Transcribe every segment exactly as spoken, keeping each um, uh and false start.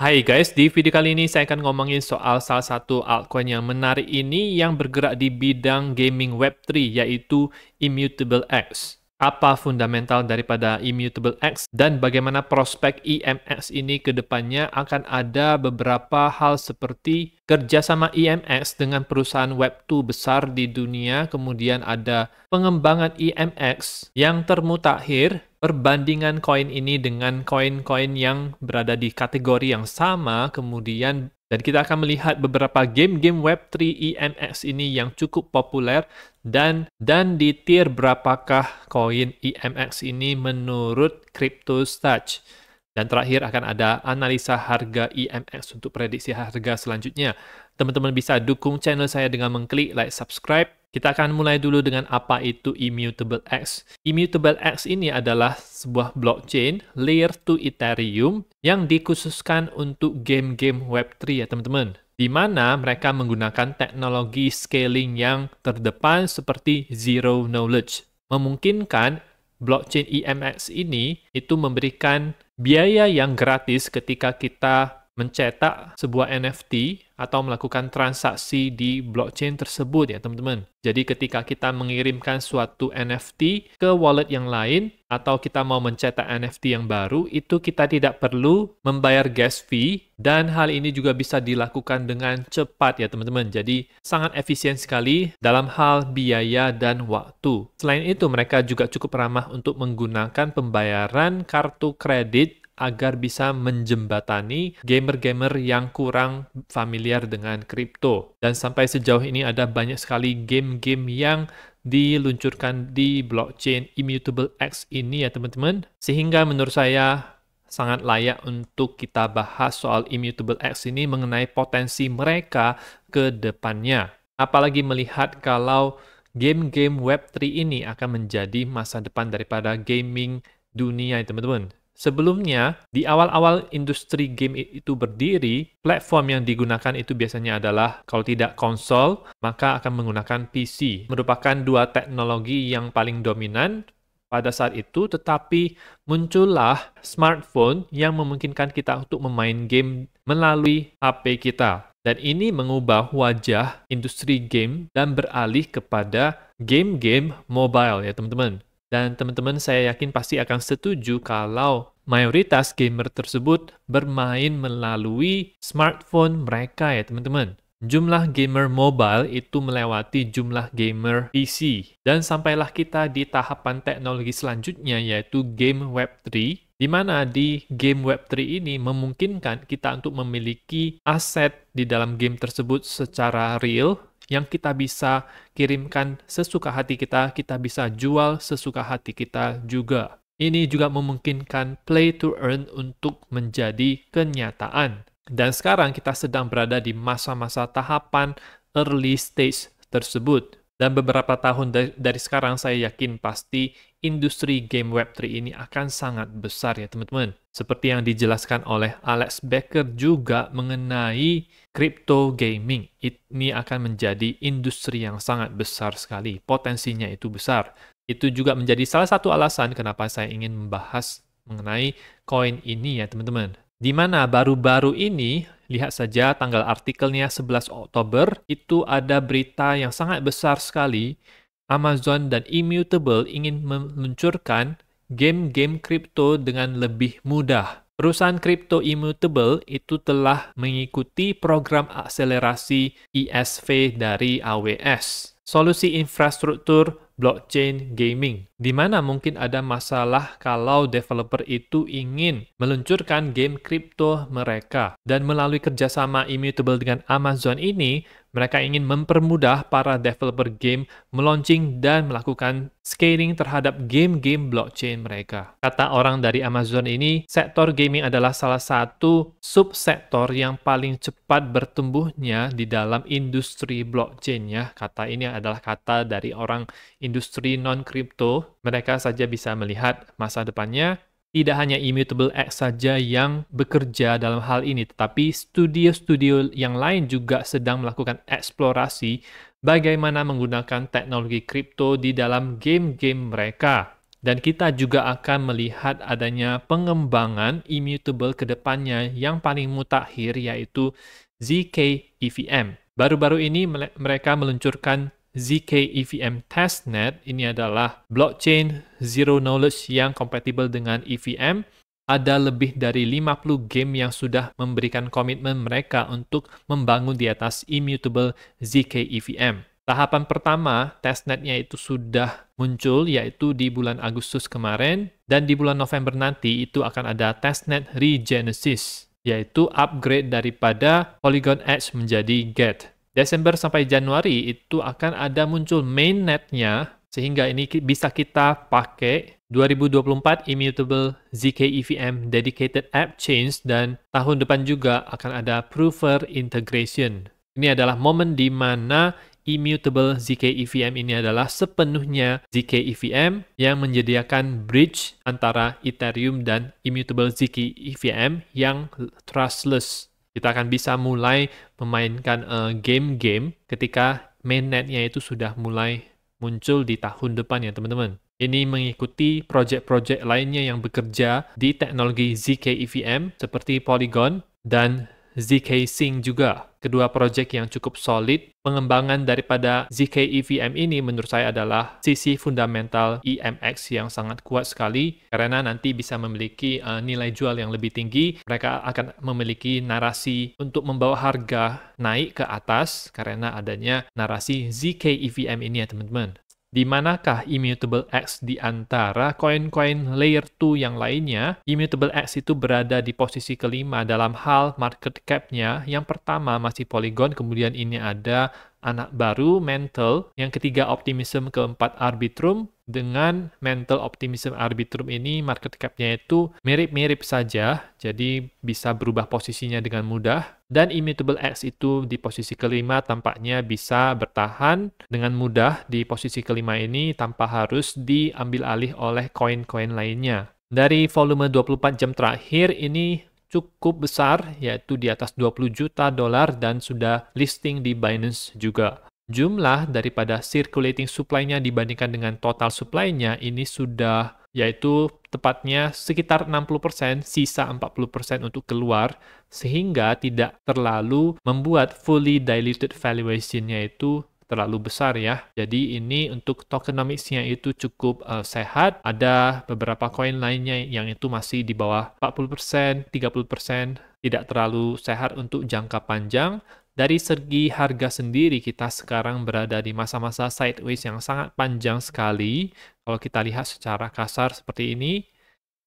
Hai guys, di video kali ini saya akan ngomongin soal salah satu altcoin yang menarik ini yang bergerak di bidang gaming web three, yaitu Immutable X. Apa fundamental daripada Immutable X dan bagaimana prospek I M X ini ke depannya? Akan ada beberapa hal seperti kerjasama I M X dengan perusahaan web dua besar di dunia, kemudian ada pengembangan I M X yang termutakhir, perbandingan koin ini dengan koin-koin yang berada di kategori yang sama, kemudian dan kita akan melihat beberapa game-game web three I M X ini yang cukup populer dan dan di tier berapakah koin I M X ini menurut CryptoStash. Dan terakhir akan ada analisa harga I M X untuk prediksi harga selanjutnya. Teman-teman bisa dukung channel saya dengan mengklik like, subscribe. Kita akan mulai dulu dengan apa itu Immutable X. Immutable X ini adalah sebuah blockchain layer two Ethereum yang dikhususkan untuk game-game web three ya teman-teman, di mana mereka menggunakan teknologi scaling yang terdepan seperti zero knowledge, memungkinkan blockchain I M X ini itu memberikan biaya yang gratis ketika kita mencetak sebuah N F T atau melakukan transaksi di blockchain tersebut ya teman-teman. Jadi ketika kita mengirimkan suatu N F T ke wallet yang lain atau kita mau mencetak N F T yang baru, itu kita tidak perlu membayar gas fee, dan hal ini juga bisa dilakukan dengan cepat ya teman-teman. Jadi sangat efisien sekali dalam hal biaya dan waktu. Selain itu, mereka juga cukup ramah untuk menggunakan pembayaran kartu kredit agar bisa menjembatani gamer-gamer yang kurang familiar dengan kripto. Dan sampai sejauh ini ada banyak sekali game-game yang diluncurkan di blockchain Immutable X ini ya teman-teman, sehingga menurut saya sangat layak untuk kita bahas soal Immutable X ini mengenai potensi mereka ke depannya, apalagi melihat kalau game-game web three ini akan menjadi masa depan daripada gaming dunia ya teman-teman. Sebelumnya, di awal-awal industri game itu berdiri, platform yang digunakan itu biasanya adalah, kalau tidak konsol, maka akan menggunakan P C. Merupakan dua teknologi yang paling dominan pada saat itu, tetapi muncullah smartphone yang memungkinkan kita untuk memain game melalui H P kita. Dan ini mengubah wajah industri game dan beralih kepada game-game mobile ya teman-teman. Dan teman-teman saya yakin pasti akan setuju kalau mayoritas gamer tersebut bermain melalui smartphone mereka ya teman-teman. Jumlah gamer mobile itu melewati jumlah gamer P C. Dan sampailah kita di tahapan teknologi selanjutnya, yaitu game web three. Di mana di game web three ini memungkinkan kita untuk memiliki aset di dalam game tersebut secara real, yang kita bisa kirimkan sesuka hati kita, kita bisa jual sesuka hati kita juga. Ini juga memungkinkan play to earn untuk menjadi kenyataan. Dan sekarang kita sedang berada di masa-masa tahapan early stage tersebut. Dan beberapa tahun dari sekarang saya yakin pasti industri game web three ini akan sangat besar ya teman-teman. Seperti yang dijelaskan oleh Alex Becker juga mengenai crypto gaming. Ini akan menjadi industri yang sangat besar sekali. Potensinya itu besar. Itu juga menjadi salah satu alasan kenapa saya ingin membahas mengenai koin ini ya teman-teman. Di mana baru-baru ini, lihat saja tanggal artikelnya sebelas Oktober, itu ada berita yang sangat besar sekali. Amazon dan Immutable ingin meluncurkan game-game kripto dengan lebih mudah. Perusahaan kripto Immutable itu telah mengikuti program akselerasi I S V dari A W S, solusi infrastruktur blockchain gaming, di mana mungkin ada masalah kalau developer itu ingin meluncurkan game kripto mereka. Dan melalui kerjasama Immutable dengan Amazon ini, mereka ingin mempermudah para developer game melaunching dan melakukan scaling terhadap game-game blockchain mereka. Kata orang dari Amazon ini, sektor gaming adalah salah satu subsektor yang paling cepat bertumbuhnya di dalam industri blockchain ya. Kata ini adalah kata dari orang industri non-kripto, mereka saja bisa melihat masa depannya. Tidak hanya Immutable X saja yang bekerja dalam hal ini, tetapi studio-studio yang lain juga sedang melakukan eksplorasi bagaimana menggunakan teknologi kripto di dalam game-game mereka. Dan kita juga akan melihat adanya pengembangan immutable ke depannya yang paling mutakhir, yaitu zkEVM. Baru-baru ini mereka meluncurkan zkEVM testnet. Ini adalah blockchain zero knowledge yang kompatibel dengan E V M. Ada lebih dari lima puluh game yang sudah memberikan komitmen mereka untuk membangun di atas immutable zkEVM. Tahapan pertama, testnetnya itu sudah muncul, yaitu di bulan Agustus kemarin, dan di bulan November nanti itu akan ada testnet regenesis, yaitu upgrade daripada Polygon Edge menjadi Get. Desember sampai Januari itu akan ada muncul mainnetnya, sehingga ini bisa kita pakai dua ribu dua puluh empat Immutable zkEVM Dedicated App Change, dan tahun depan juga akan ada Prover Integration. Ini adalah momen di mana Immutable zkEVM ini adalah sepenuhnya zkEVM yang menyediakan bridge antara Ethereum dan Immutable zkEVM yang trustless. Kita akan bisa mulai memainkan game-game uh, ketika mainnetnya itu sudah mulai muncul di tahun depan ya teman-teman. Ini mengikuti project-project lainnya yang bekerja di teknologi zkEVM seperti Polygon dan zkSync juga. Kedua project yang cukup solid. Pengembangan daripada zkEVM ini menurut saya adalah sisi fundamental E M X yang sangat kuat sekali, karena nanti bisa memiliki uh, nilai jual yang lebih tinggi. Mereka akan memiliki narasi untuk membawa harga naik ke atas karena adanya narasi zkEVM ini ya teman-teman. Di manakah Immutable X di antara koin-koin layer dua yang lainnya? Immutable X itu berada di posisi kelima dalam hal market cap-nya. Yang pertama masih Polygon, kemudian ini ada anak baru, Mental. Yang ketiga Optimism, keempat Arbitrum. Dengan Mental, Optimism, Arbitrum ini market cap-nya itu mirip-mirip saja, jadi bisa berubah posisinya dengan mudah. Dan Immutable X itu di posisi kelima tampaknya bisa bertahan dengan mudah di posisi kelima ini tanpa harus diambil alih oleh koin-koin lainnya. Dari volume dua puluh empat jam terakhir ini cukup besar, yaitu di atas dua puluh juta dolar dan sudah listing di Binance juga. Jumlah daripada circulating supply-nya dibandingkan dengan total supply-nya ini sudah, yaitu tepatnya sekitar enam puluh persen, sisa empat puluh persen untuk keluar, sehingga tidak terlalu membuat fully diluted valuation-nya itu terlalu besar ya. Jadi ini untuk tokenomics-nya itu cukup uh, sehat. Ada beberapa koin lainnya yang itu masih di bawah empat puluh persen, tiga puluh persen, tidak terlalu sehat untuk jangka panjang. Dari segi harga sendiri, kita sekarang berada di masa-masa sideways yang sangat panjang sekali. Kalau kita lihat secara kasar seperti ini,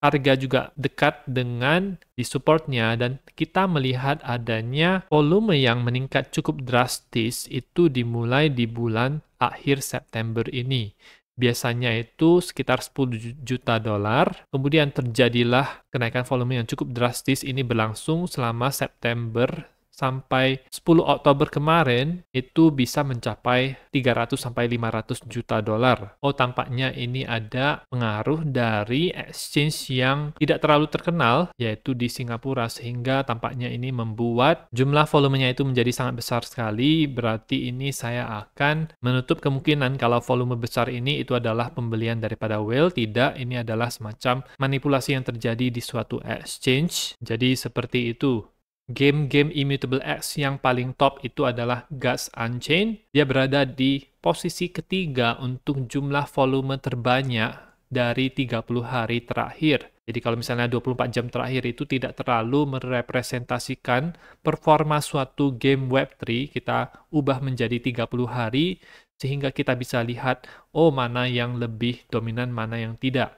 harga juga dekat dengan di supportnya, dan kita melihat adanya volume yang meningkat cukup drastis itu dimulai di bulan akhir September ini. Biasanya itu sekitar sepuluh juta dolar, kemudian terjadilah kenaikan volume yang cukup drastis. Ini berlangsung selama September sampai sepuluh Oktober kemarin, itu bisa mencapai tiga ratus sampai lima ratus juta dolar. Oh, tampaknya ini ada pengaruh dari exchange yang tidak terlalu terkenal, yaitu di Singapura, sehingga tampaknya ini membuat jumlah volumenya itu menjadi sangat besar sekali. Berarti ini saya akan menutup kemungkinan kalau volume besar ini itu adalah pembelian daripada whale. Tidak, ini adalah semacam manipulasi yang terjadi di suatu exchange. Jadi seperti itu. Game-game Immutable X yang paling top itu adalah Gods Unchained. Dia berada di posisi ketiga untuk jumlah volume terbanyak dari tiga puluh hari terakhir. Jadi kalau misalnya dua puluh empat jam terakhir itu tidak terlalu merepresentasikan performa suatu game web tiga, kita ubah menjadi tiga puluh hari sehingga kita bisa lihat, oh, mana yang lebih dominan, mana yang tidak.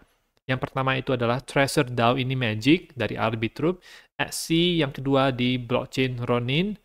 Yang pertama itu adalah Treasure DAO, ini Magic dari Arbitrum, X C yang kedua di blockchain Ronin,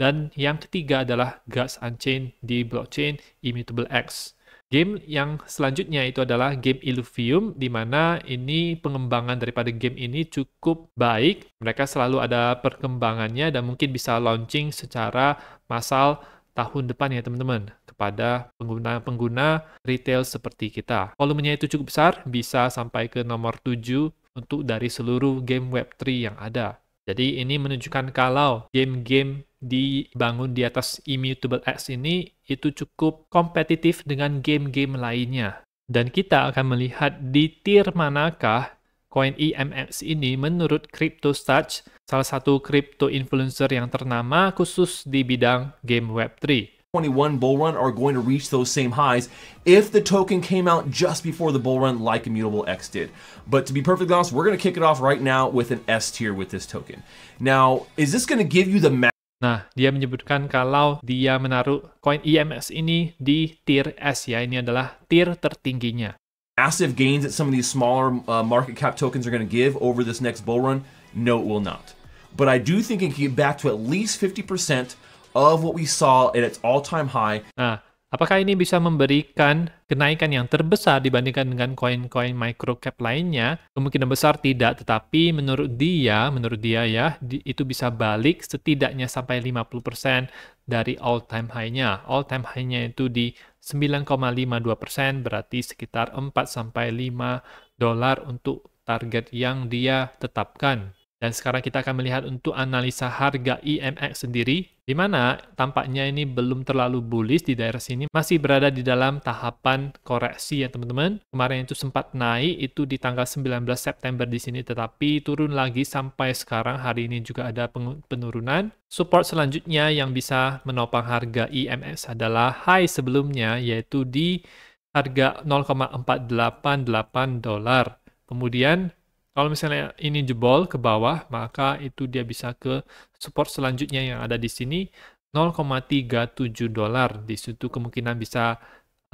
dan yang ketiga adalah Gods Unchained di blockchain Immutable X. Game yang selanjutnya itu adalah game Illuvium, di mana ini pengembangan daripada game ini cukup baik. Mereka selalu ada perkembangannya dan mungkin bisa launching secara massal tahun depan ya teman-teman, kepada pengguna-pengguna retail seperti kita. Volumenya itu cukup besar, bisa sampai ke nomor tujuh untuk dari seluruh game web tiga yang ada. Jadi ini menunjukkan kalau game-game dibangun di atas Immutable X ini itu cukup kompetitif dengan game-game lainnya. Dan kita akan melihat di tier manakah koin I M X ini menurut CryptoStash, salah satu crypto influencer yang ternama khusus di bidang game web three. twenty-one bull run are going to reach those same highs if the token came out just before the bull run like Immutable X did. But to be perfectly honest, we're going to kick it off right now with an S tier with this token. Now, is this going to give you the max? Nah, dia menyebutkan kalau dia menaruh koin I M X ini di tier S ya, ini adalah tier tertingginya. Massive gains that some of these smaller uh, market cap tokens are going to give over this next bull run? No, it will not. But I do think it can get back to at least fifty percent of what we saw at its all-time high. Nah, apakah ini bisa memberikan kenaikan yang terbesar dibandingkan dengan koin-koin microcap lainnya? Kemungkinan besar tidak, tetapi menurut dia, menurut dia ya, di, itu bisa balik setidaknya sampai lima puluh persen dari all-time high-nya. All-time high-nya itu di sembilan koma lima dua persen, berarti sekitar empat sampai lima dolar untuk target yang dia tetapkan. Dan sekarang kita akan melihat untuk analisa harga I M X sendiri, di mana tampaknya ini belum terlalu bullish di daerah sini, masih berada di dalam tahapan koreksi ya teman-teman. Kemarin itu sempat naik, itu di tanggal sembilan belas September di sini, tetapi turun lagi sampai sekarang, hari ini juga ada penurunan. Support selanjutnya yang bisa menopang harga I M X adalah high sebelumnya, yaitu di harga nol koma empat delapan delapan dolar. Kemudian, kalau misalnya ini jebol ke bawah, maka itu dia bisa ke support selanjutnya yang ada di sini, nol koma tiga tujuh dolar. Di situ kemungkinan bisa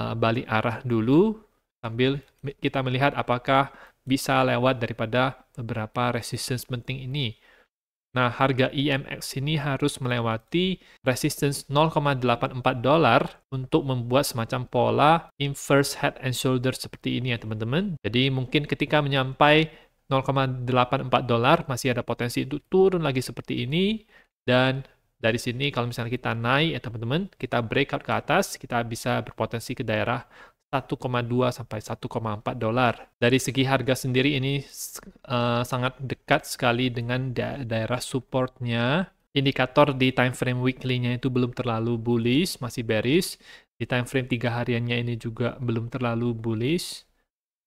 uh, balik arah dulu, sambil kita melihat apakah bisa lewat daripada beberapa resistance penting ini. Nah, harga I M X ini harus melewati resistance nol koma delapan empat dolar untuk membuat semacam pola inverse head and shoulder seperti ini ya teman-teman. Jadi mungkin ketika menyampai nol koma delapan empat dolar masih ada potensi untuk turun lagi seperti ini, dan dari sini kalau misalnya kita naik ya teman-teman, kita breakout ke atas, kita bisa berpotensi ke daerah satu koma dua sampai satu koma empat dolar. Dari segi harga sendiri ini uh, sangat dekat sekali dengan da daerah supportnya. Indikator di time frame weekly-nya itu belum terlalu bullish, masih bearish. Di time frame tiga hariannya ini juga belum terlalu bullish.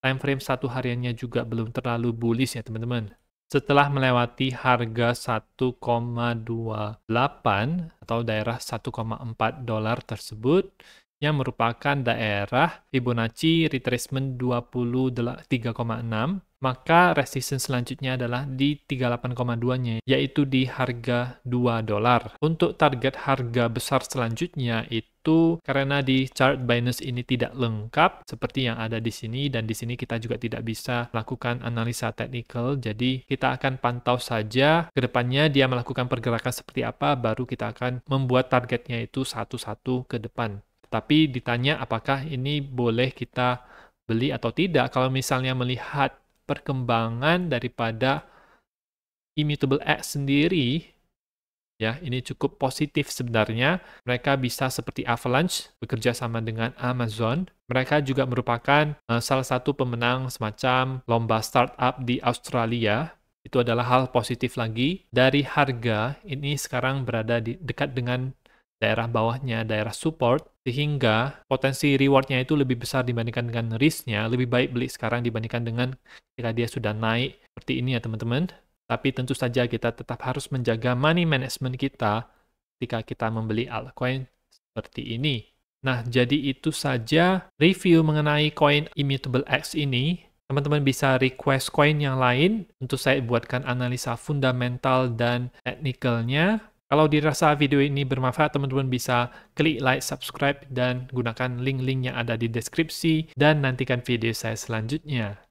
Time frame satu hariannya juga belum terlalu bullish ya teman-teman. Setelah melewati harga satu koma dua delapan atau daerah satu koma empat dolar tersebut, yang merupakan daerah Fibonacci retracement dua puluh tiga koma enam, maka resistance selanjutnya adalah di tiga puluh delapan koma dua-nya, yaitu di harga dua dolar. Untuk target harga besar selanjutnya itu, karena di chart Binance ini tidak lengkap seperti yang ada di sini, dan di sini kita juga tidak bisa lakukan analisa teknikal, jadi kita akan pantau saja ke depannya dia melakukan pergerakan seperti apa, baru kita akan membuat targetnya itu satu-satu ke depan. Tapi ditanya apakah ini boleh kita beli atau tidak, kalau misalnya melihat perkembangan daripada Immutable X sendiri, ya ini cukup positif sebenarnya. Mereka bisa seperti Avalanche, bekerja sama dengan Amazon. Mereka juga merupakan uh, salah satu pemenang semacam lomba startup di Australia. Itu adalah hal positif lagi. Dari harga, ini sekarang berada di, dekat dengan daerah bawahnya, daerah support, sehingga potensi rewardnya itu lebih besar dibandingkan dengan risknya. Lebih baik beli sekarang dibandingkan dengan ketika dia sudah naik seperti ini ya teman-teman. Tapi tentu saja kita tetap harus menjaga money management kita ketika kita membeli altcoin seperti ini. Nah, jadi itu saja review mengenai koin Immutable X ini. Teman-teman bisa request koin yang lain untuk saya buatkan analisa fundamental dan teknikalnya. Kalau dirasa video ini bermanfaat, teman-teman bisa klik like, subscribe, dan gunakan link-link yang ada di deskripsi, dan nantikan video saya selanjutnya.